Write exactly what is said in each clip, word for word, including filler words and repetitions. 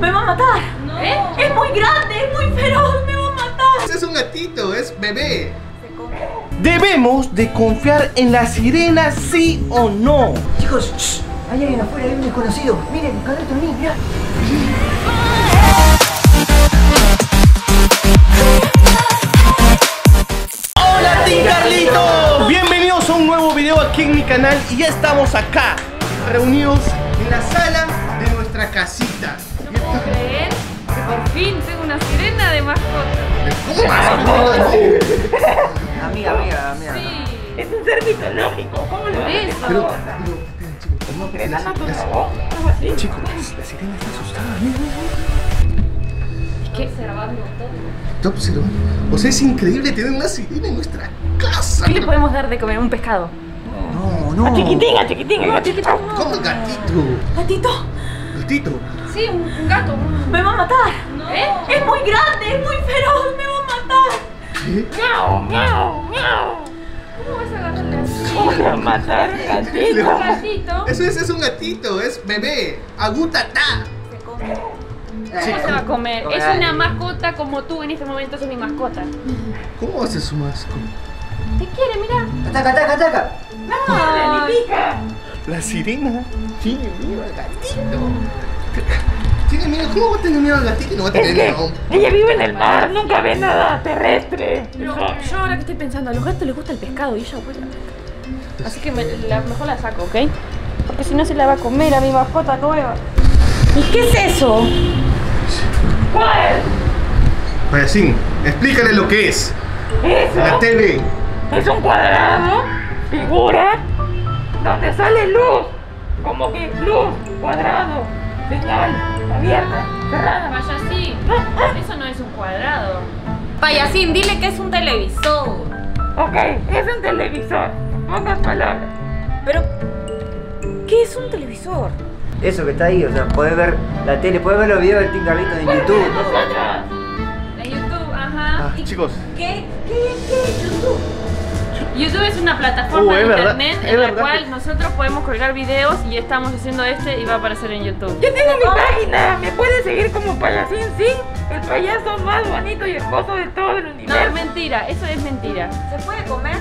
¡Me va a matar! No. ¿Eh? ¡Es muy grande! ¡Es muy feroz! ¡Me va a matar! Este es un gatito, es bebé. Se come. Debemos de confiar en la sirena, sí o no. Chicos, shh. Hay alguien afuera, hay un desconocido. Miren, Carlitos, miren, mirá. ¡Hola, Team Carlitos! Bienvenidos a un nuevo video aquí en mi canal. Y ya estamos acá, reunidos en la sala de nuestra casita. No puedo creer que por fin tengo una sirena de mascota. Amiga, amiga, amiga. Sí. Es un ser mitológico. ¿Cómo lo ves? No, la, la, la, la, chicos, la sirena está asustada. Mira, mira. Es que observando todo. Está observando. O sea, es increíble tener una sirena en nuestra casa. ¿Qué le podemos dar de comer? ¿Un pescado? No, no. A chiquitín, a chiquitín, no, a chiquitín. No. ¿Cómo el gatito? ¿Gatito? ¿Gatito? Sí, un, un gato. Me va a matar. No. ¿Eh? Es muy grande, es muy feroz. Me va a matar. ¿Qué? ¡Miau, miau, miau! ¿Cómo vas a agarrarle así? ¿Cómo vas a matar al gatito? gatito? Eso es, es un gatito, es bebé. Agutatá. Se come. ¿Cómo se va a comer? Es una mascota como tú en este momento, es mi mascota. ¿Cómo haces su mascota? Te quiere, mira. ¡Ataca, ataca, ataca! ¡No! ¡La pica! La sirena tiene miedo al gatito. Tiene miedo, ¿cómo va a tener miedo al gatito y no va a tener miedo? Ella vive en el mar, nunca ve nada terrestre. Pero yo ahora que estoy pensando, a los gatos les gusta el pescado y ella huele a pescado. Así que me, la, mejor la saco, ¿ok? Porque si no se la va a comer a mi mascota nueva. ¿Y qué es eso? ¿Cuál? Payasín, explícale lo que es. ¿Eso? La T V. Es un cuadrado, figura, donde sale luz. Como que luz, cuadrado, señal. Abierta, cerrada. Payasín, eso no es un cuadrado. Payasín, dile que es un televisor. Ok, es un televisor. Pocas palabras. Pero, ¿qué es un televisor? Eso que está ahí, o sea, podés ver la tele, podés ver los videos del Team Carlitos en YouTube. De YouTube, ajá. Ah, chicos. ¿Qué, qué, qué es YouTube? YouTube es una plataforma uh, de internet verdad, en la cual que... nosotros podemos colgar videos y estamos haciendo este y va a aparecer en YouTube. Yo tengo mi página, me puedes seguir como Payasín, sí, el payaso más bonito y hermoso de todo el universo. No, es mentira, eso es mentira. ¿Se puede comer?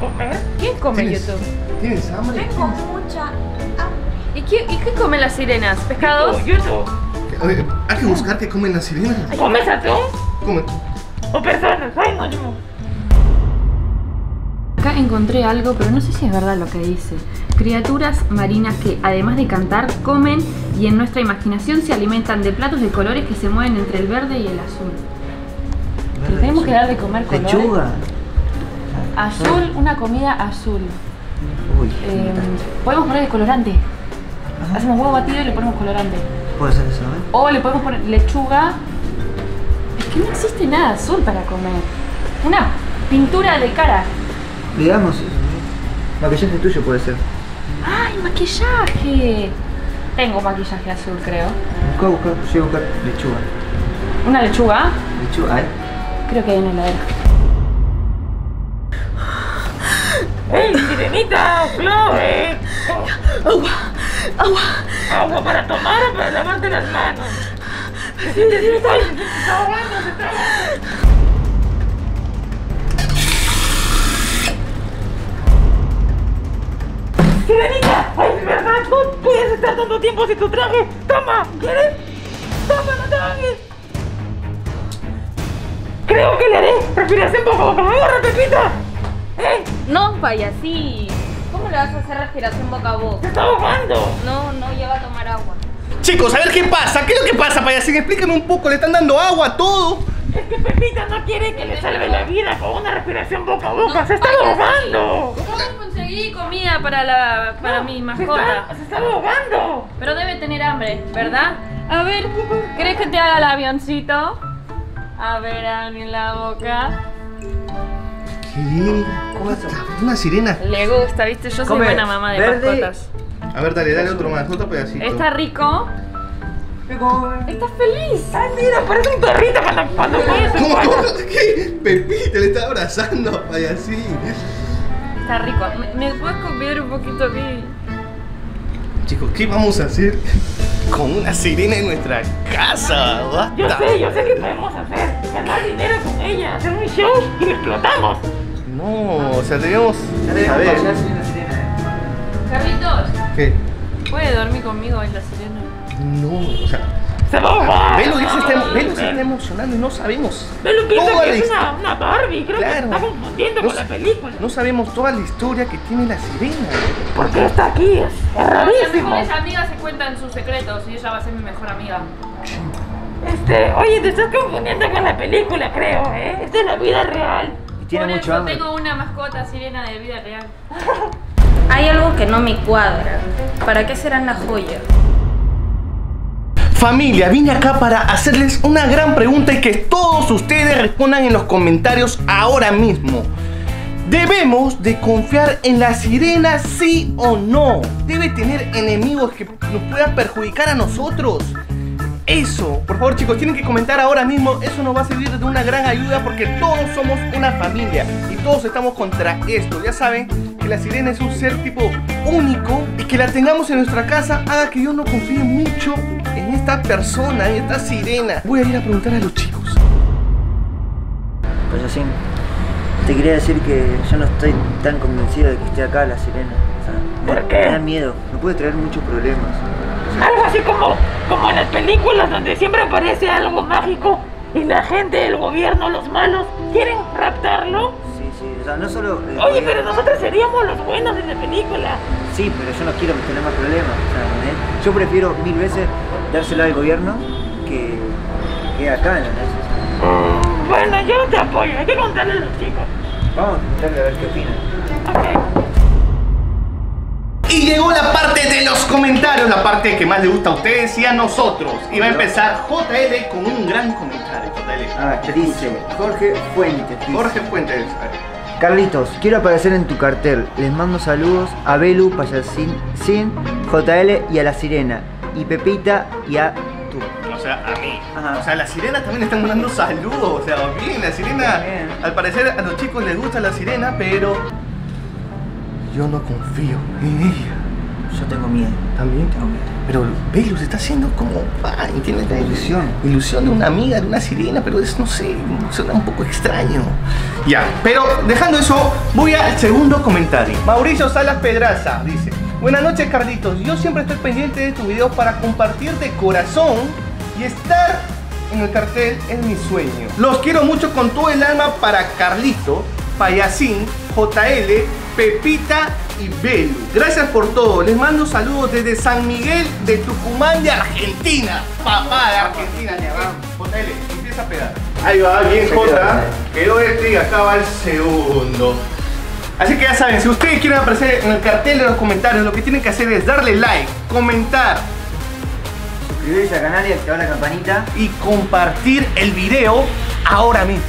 ¿Comer? ¿Quién come en YouTube? ¿Tienes hambre? Tengo mucha hambre. ¿Y qué, y qué comen las sirenas? ¿Pescados? YouTube. YouTube. Hay que buscar qué comen las sirenas. ¿Comes a tú? Come. O personas, ay no, yo. Acá encontré algo, pero no sé si es verdad lo que dice. Criaturas marinas que, además de cantar, comen y en nuestra imaginación se alimentan de platos de colores que se mueven entre el verde y el azul. ¿Le tenemos que dar de comer colores? Lechuga. Azul, una comida azul. Uy. Eh, podemos poner colorante. Ajá. Hacemos huevo batido y le ponemos colorante. Puede ser eso, ¿eh? O le podemos poner lechuga. Es que no existe nada azul para comer. Una pintura de cara. Digamos, maquillaje tuyo puede ser. ¡Ay, maquillaje! Tengo maquillaje azul, creo. Busca, busca, yo voy a buscar lechuga. ¿Una lechuga? Lechuga, ay. Creo que hay una heladera. ¡Ey, sirenita! ¡Chloe! ¡Agua! ¡Agua! ¡Agua para tomar o para lavarte las manos! ¡Se está ahogando, se está ahogando! ¡Sirenita! ¡Ay, es verdad! ¡No puedes estar tanto tiempo sin tu traje! ¡Toma! ¿Quieres? ¡Toma, no te bajes! Creo que le haré respiración boca a boca. ¡Por favor, Pepita! ¡Eh! No, Payasín. ¿Cómo le vas a hacer respiración boca a boca? ¡Se está ahogando! No, no, ya va a tomar agua. Chicos, a ver qué pasa. ¿Qué es lo que pasa, Payasín? Explíqueme un poco. Le están dando agua a todo. Es que Pepita no quiere que le salve la vida con una respiración boca a boca. No, ¡se está ahogando! Y comida para la para no, mi mascota. Se está ahogando. Pero debe tener hambre, ¿verdad? A ver, ¿crees que te haga el avioncito? A ver, abre la boca. ¿Qué? ¿Cómo es una sirena? Le gusta, ¿viste? Yo soy come buena mamá de verde. Mascotas. A ver, dale, dale otro más, otro pedacito. Está rico. Estás feliz. Ay, mira, parece un perrito cuando cuando ¿qué? Pepita le está abrazando a Payasín. Está rico. ¿Me, me puedes comer un poquito aquí? Chicos, ¿qué vamos a hacer? con una sirena en nuestra casa. Basta. Yo sé, yo sé que podemos hacer, ganar dinero con ella, hacer un show y lo explotamos. No, o sea, debíamos... A ver. Carlitos. ¿Qué? ¿Puede dormir conmigo en la sirena? No, o sea... ¡Se va a ahogar! Belu ya se está, Belu se está emocionando y no sabemos. Belu piensa que es una, una Barbie, creo claro. que está confundiendo no, con la película. No sabemos toda la historia que tiene la sirena. ¿Por qué está aquí? Es rarísimo. Mis mejores amigas se cuentan sus secretos y ella va a ser mi mejor amiga. Este, oye, te estás confundiendo con la película, creo, ¿eh? Esta es la vida real. Y tiene Por mucho eso hambre. Tengo una mascota sirena de vida real. Hay algo que no me cuadra. ¿Para qué serán las joyas? Familia, vine acá para hacerles una gran pregunta y que todos ustedes respondan en los comentarios ahora mismo. ¿Debemos de confiar en la sirena, sí o no? ¿Debe tener enemigos que nos puedan perjudicar a nosotros? Eso, por favor chicos, tienen que comentar ahora mismo. Eso nos va a servir de una gran ayuda porque todos somos una familia y todos estamos contra esto. Ya saben que la sirena es un ser tipo único y que la tengamos en nuestra casa haga que yo no confíe mucho en esta persona, en esta sirena. Voy a ir a preguntar a los chicos. Payasín, te quería decir que yo no estoy tan convencido de que esté acá la sirena. O sea, ¿por qué? Me da miedo, me puede traer muchos problemas. Algo así como, como en las películas donde siempre aparece algo mágico y la gente, el gobierno, los malos quieren raptarlo. Sí, sí, o sea, no solo... Eh, Oye, pero nosotros seríamos los buenos de la película. Sí, pero yo no quiero tener más problemas, ¿sabes? ¿Eh? Yo prefiero mil veces dársela al gobierno que, que acá, ¿no? Mm, bueno, yo te apoyo, hay que contarle a los chicos. Vamos a contarle a ver qué opinan. Ok. Y llegó la parte de los comentarios, la parte que más le gusta a ustedes y a nosotros. Y va a empezar J L con un gran comentario. J L. Ah, dice Jorge Fuentes. Dice. Jorge Fuentes. Carlitos, quiero aparecer en tu cartel. Les mando saludos a Belu, Payasín, Sin, J L y a la sirena. Y Pepita y a tú. O sea, a mí. Ajá. O sea, la sirena también están mandando saludos. O sea, bien, la sirena. Bien. Al parecer a los chicos les gusta la sirena, pero... yo no confío en ella. Yo tengo miedo. También tengo miedo. Pero Belu se está haciendo como... ah, ¿entiendes? La ilusión. Ilusión de una amiga, de una sirena, pero es, no sé, suena un poco extraño. Ya, pero dejando eso, voy al segundo comentario. Mauricio Salas Pedraza dice: buenas noches, Carlitos. Yo siempre estoy pendiente de tus videos para compartir de corazón y estar en el cartel es mi sueño. Los quiero mucho con todo el alma para Carlito, Payasín, J L, Pepita y Belu. Gracias por todo. Les mando saludos desde San Miguel de Tucumán de Argentina. Papá de Argentina. J L, empieza a pegar. Ahí va, bien J. Quedó este y acá va el segundo. Así que ya saben, si ustedes quieren aparecer en el cartel de los comentarios, lo que tienen que hacer es darle like, comentar, suscribirse al canal y activar la campanita y compartir el video ahora mismo.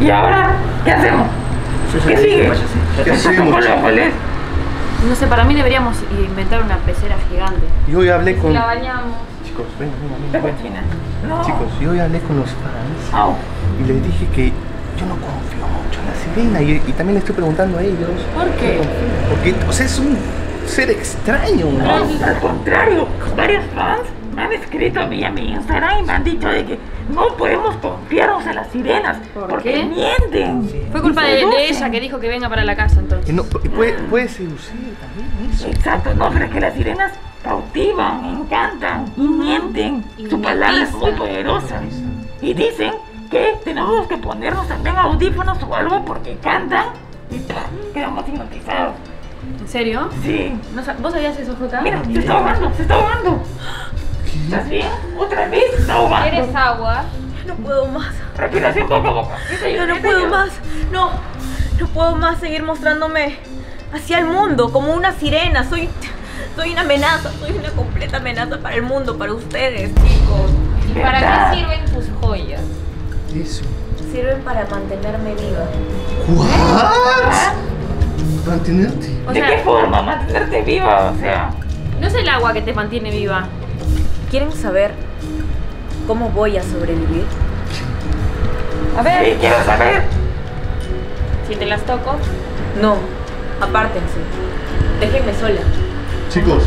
¿Y ahora qué hacemos? ¿Qué sigue? ¿Qué seguimos? No sé, para mí deberíamos inventar una pecera gigante. Yo ya hablé con... la bañamos. Chicos, venga, venga, venga. No. Chicos, yo ya hablé con los fans oh. y les dije que yo no confío mucho en la sirena y, y también le estoy preguntando a ellos. ¿Por qué? Porque, o sea, es un ser extraño. No, no, al contrario, varios fans me han escrito a mí a mi Instagram y me han dicho de que no podemos confiarnos en las sirenas. ¿Por porque qué? Mienten. Sí. Fue culpa de, de ella que dijo que venga para la casa entonces. No, puede, puede seducir también eso. Exacto, no, pero es que las sirenas cautivan, encantan y mienten. Y Su palabra es muy poderosa. Y dicen que tenemos que ponernos también audífonos o algo porque cantan y ¡pum! Quedamos hipnotizados. ¿En serio? Sí. ¿No, ¿Vos sabías eso, Jota? Mira, se está ahogando, se está ahogando. ¿Estás bien? ¿Otra vez? No, va. ¿Quieres agua? No puedo más. Respiración poco a poco. No, no puedo más. No, no puedo más seguir mostrándome hacia el mundo como una sirena. Soy, soy una amenaza, soy una completa amenaza para el mundo, para ustedes, chicos. ¿Y para qué sirven tus joyas? Eso. Sirven para mantenerme viva. ¿What? ¿Mantenerte? O sea, ¿de qué forma mantenerte viva? O sea, no es el agua que te mantiene viva. ¿Quieren saber cómo voy a sobrevivir? A ver. Sí, quiero saber. Si te las toco. No, apártense. Déjenme sola. Chicos,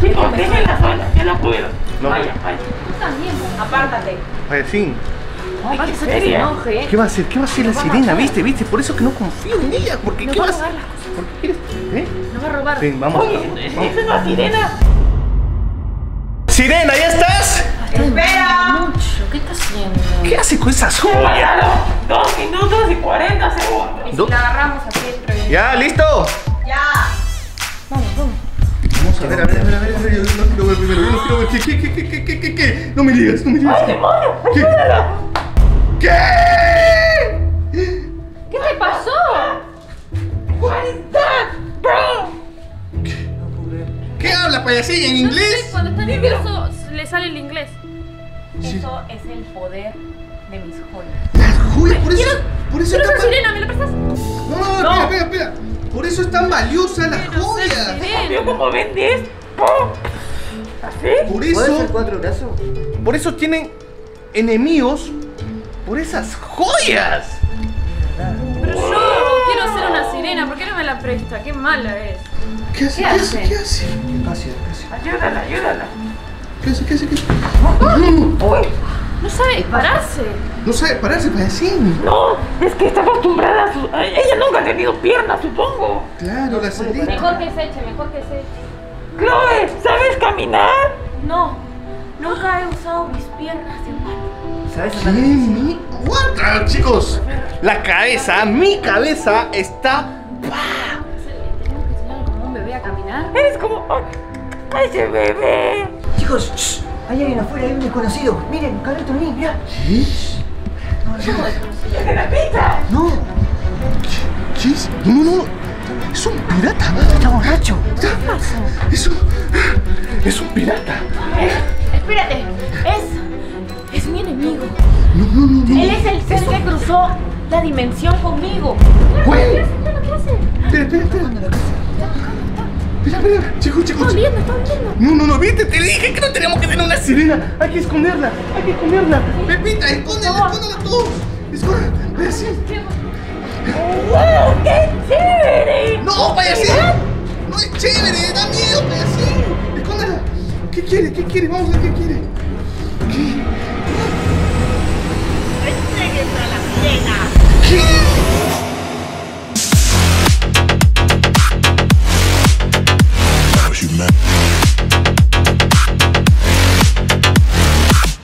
Chicos, déjenla sola, ya la puedo. No, vaya, vaya. Tú también, apártate. Payasín. Ay, ay, que se te enoje. ¿Qué va a hacer? ¿Qué va a hacer la sirena? ¿Viste? ¿Viste? Por eso que no confío en ella. ¿Por qué? ¿Qué va a hacer? ¿Por qué? ¿Eh? Nos va a robar. Sí, vamos. Oye, ¿esa es la sirena? ¡Sirena, ya estás! ¡Espera! Mucho, ¿qué estás haciendo? ¿Qué hace con esa joya? dos minutos y cuarenta segundos. Y si la agarramos aquí. ¡Ya, listo! ¡Ya! Vamos, vamos. Vamos a ver, a ver, a ver, a ver, a ver, yo no quiero ver primero, yo no quiero ver. ¿Qué, qué, qué, qué, qué, qué, qué? No me digas, no me digas. ¡Ay, demonio! ¡Ayúdala! ¿Qué? ¿Qué te pasó? ¿Qué? ¿Qué habla, payasín? ¿En inglés? Cuando está nervioso le sale el inglés. Eso es el poder de mis joyas. Las joyas, por eso. Por eso es sirena, ¿me la prestas? No, no, espera, espera. Por eso es tan valiosa las joyas. ¿Cómo vendes? ¿Así? Por eso. ¿Cuatro brazos? Por eso tienen enemigos. Por esas joyas. Pero yo no quiero ser una sirena, ¿por qué no me la presta? Qué mala es. ¿Qué hace? ¿Qué hace? ¿Qué hace? ¿Qué hace? Ayúdala, ayúdala. ¿Qué hace? ¿Qué hace? ¿Qué hace? No sabe pararse. No sabe pararse, payasín. No, es que está acostumbrada a su... Ella nunca ha tenido piernas, supongo. Claro, la sirena. Mejor que se eche, mejor que se eche. Chloe, ¿sabes caminar? No, nunca he usado mis piernas en mano. ¿Qué? ¿Mi? ¿What? Chicos, la cabeza, mi cabeza está... ¡Bah! Tenemos que enseñarle como un bebé a caminar. Eres como... ¡Ay, ese bebé! Chicos, shh. Ahí hay alguien afuera, hay un desconocido. Miren, Carlitos, vení, mirá. ¿Qué? No, no. ¡De la pizza! No. ¿Qué? ¿Qué? No, no, no. Es un pirata. Está borracho. ¿Qué pasa? Es un... Es un pirata. Eh, espérate. Es... Es mi enemigo. No, no, no, no. Él es el ser que cruzó la dimensión conmigo. ¿Cuál? ¿Qué hace? ¿Qué hace? Espera, espera, espera. Espera, espera. Chicos, chicos. Está oliendo, está oliendo. No, no, no, viste, te dije que no tenemos que tener una sirena. Hay que esconderla, hay que esconderla. Pepita, escóndela, escóndela todos. Escóndela, payasín. ¡Wow! ¡Qué chévere! ¡No, payasín! No es chévere, da miedo, payasín. Escóndela. ¿Qué quiere? ¿Qué quiere? Vamos a ver qué quiere. ¿Qué?